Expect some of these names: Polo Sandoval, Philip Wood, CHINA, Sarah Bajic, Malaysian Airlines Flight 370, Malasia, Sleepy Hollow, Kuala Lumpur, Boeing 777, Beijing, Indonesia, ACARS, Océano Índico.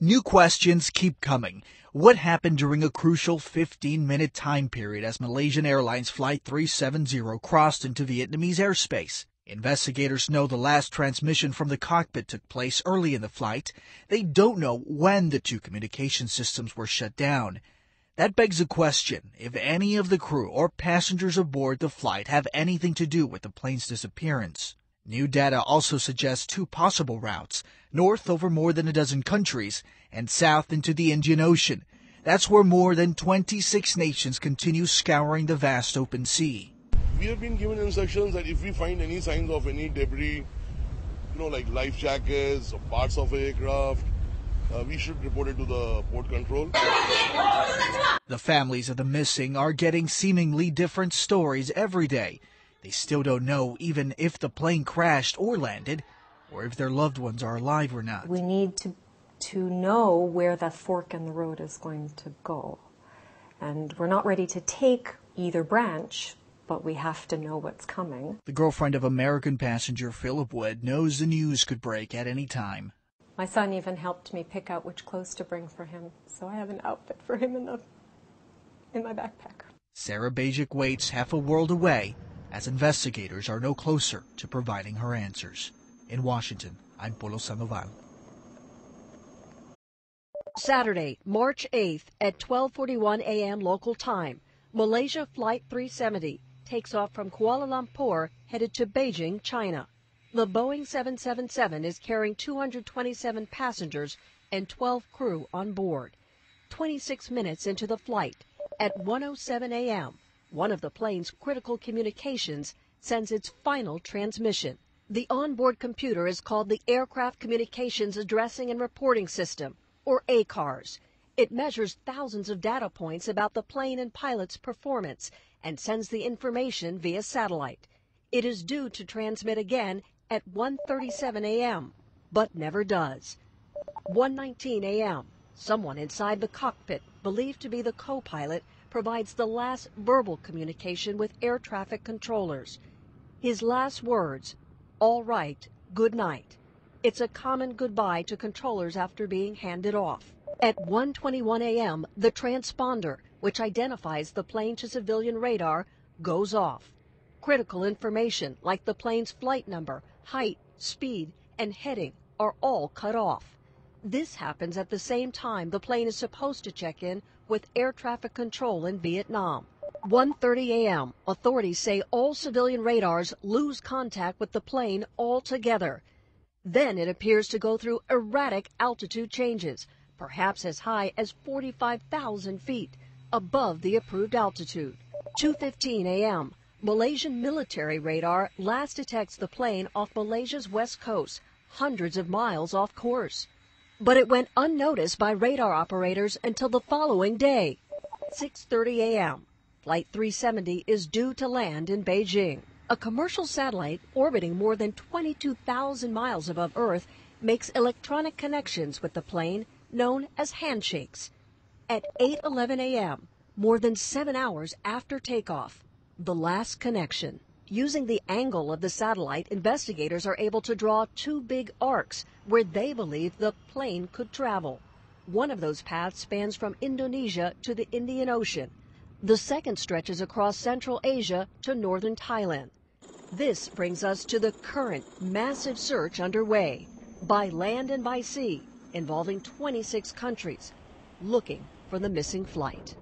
New questions keep coming. What happened during a crucial 15-minute time period as Malaysian Airlines Flight 370 crossed into Vietnamese airspace? Investigators know the last transmission from the cockpit took place early in the flight. They don't know when the two communication systems were shut down. That begs a question if any of the crew or passengers aboard the flight have anything to do with the plane's disappearance. New data also suggests two possible routes, north over more than a dozen countries and south into the Indian Ocean. That's where more than 26 nations continue scouring the vast open sea. We have been given instructions that if we find any signs of any debris, like life jackets or parts of aircraft, we should report it to the port control. The families of the missing are getting seemingly different stories every day. They still don't know even if the plane crashed or landed, or if their loved ones are alive or not. We need to know where that fork in the road is going to go. And we're not ready to take either branch, but we have to know what's coming. The girlfriend of American passenger Philip Wood knows the news could break at any time. My son even helped me pick out which clothes to bring for him, so I have an outfit for him in my backpack. Sarah Bajic waits half a world away, as investigators are no closer to providing her answers. In Washington, I'm Polo Sandoval. Saturday, March 8th at 12:41 a.m. local time, Malaysia Flight 370 takes off from Kuala Lumpur headed to Beijing, China. The Boeing 777 is carrying 227 passengers and 12 crew on board. 26 minutes into the flight, at 1:07 a.m., one of the plane's critical communications sends its final transmission. The onboard computer is called the Aircraft Communications Addressing and Reporting System, or ACARS. It measures thousands of data points about the plane and pilot's performance and sends the information via satellite. It is due to transmit again at 1:37 a.m., but never does. 1:19 a.m., someone inside the cockpit, believed to be the co-pilot, provides the last verbal communication with air traffic controllers. His last words, "All right, good night." It's a common goodbye to controllers after being handed off. At 1:21 a.m., the transponder, which identifies the plane to civilian radar, goes off. Critical information like the plane's flight number, height, speed, and heading are all cut off. This happens at the same time the plane is supposed to check in with air traffic control in Vietnam. 1:30 a.m., authorities say all civilian radars lose contact with the plane altogether. Then it appears to go through erratic altitude changes, perhaps as high as 45,000 feet above the approved altitude. 2:15 a.m., Malaysian military radar last detects the plane off Malaysia's west coast, hundreds of miles off course. But it went unnoticed by radar operators until the following day. 6:30 a.m. Flight 370 is due to land in Beijing. A commercial satellite orbiting more than 22,000 miles above Earth makes electronic connections with the plane known as handshakes. At 8:11 a.m., more than 7 hours after takeoff, the last connection. Using the angle of the satellite, investigators are able to draw two big arcs where they believe the plane could travel. One of those paths spans from Indonesia to the Indian Ocean. The second stretches across Central Asia to northern Thailand. This brings us to the current massive search underway, by land and by sea, involving 26 countries, looking for the missing flight.